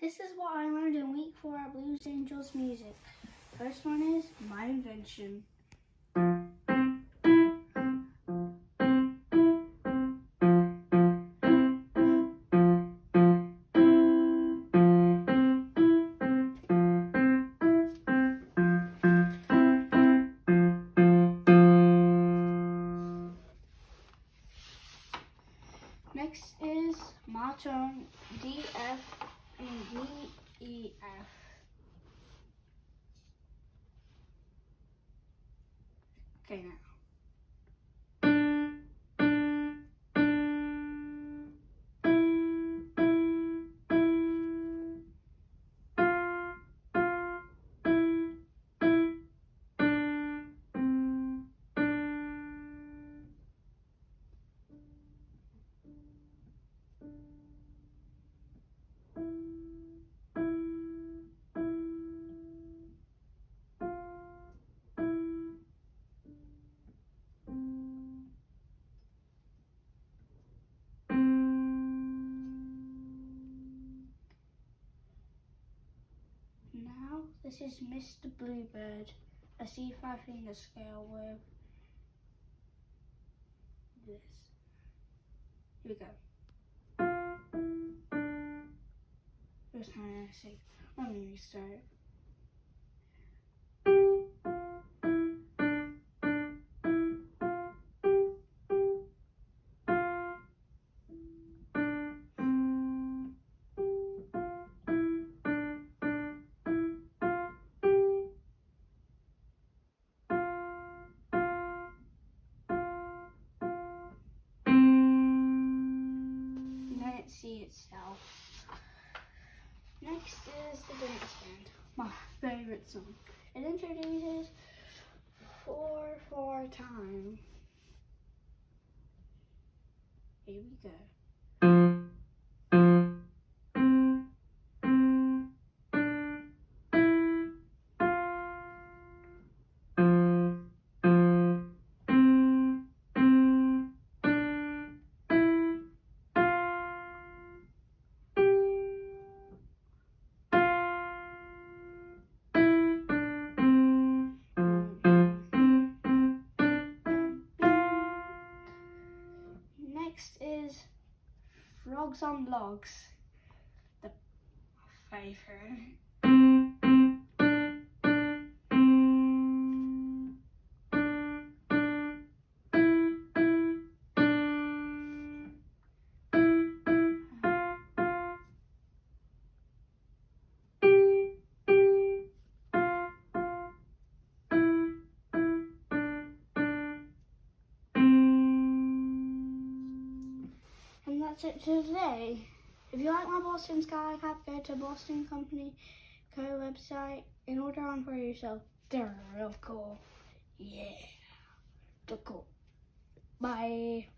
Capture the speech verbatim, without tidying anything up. This is what I learned in week four at Blues Angels Music. First one is my invention. Next is my tone, D, F, and D, E, F. Okay, now. Now, this is Mister Bluebird, a C five finger scale with this. Here we go. First time I say, let me restart. See itself. Next is the dance band, my favorite song. It introduces four four time. Here we go. Next is Frogs on Logs, the favorite. That's it today. If you like my Boston Scally Cap, go to Boston Company Co website and order one for yourself. They're real cool. Yeah. They're cool. Bye.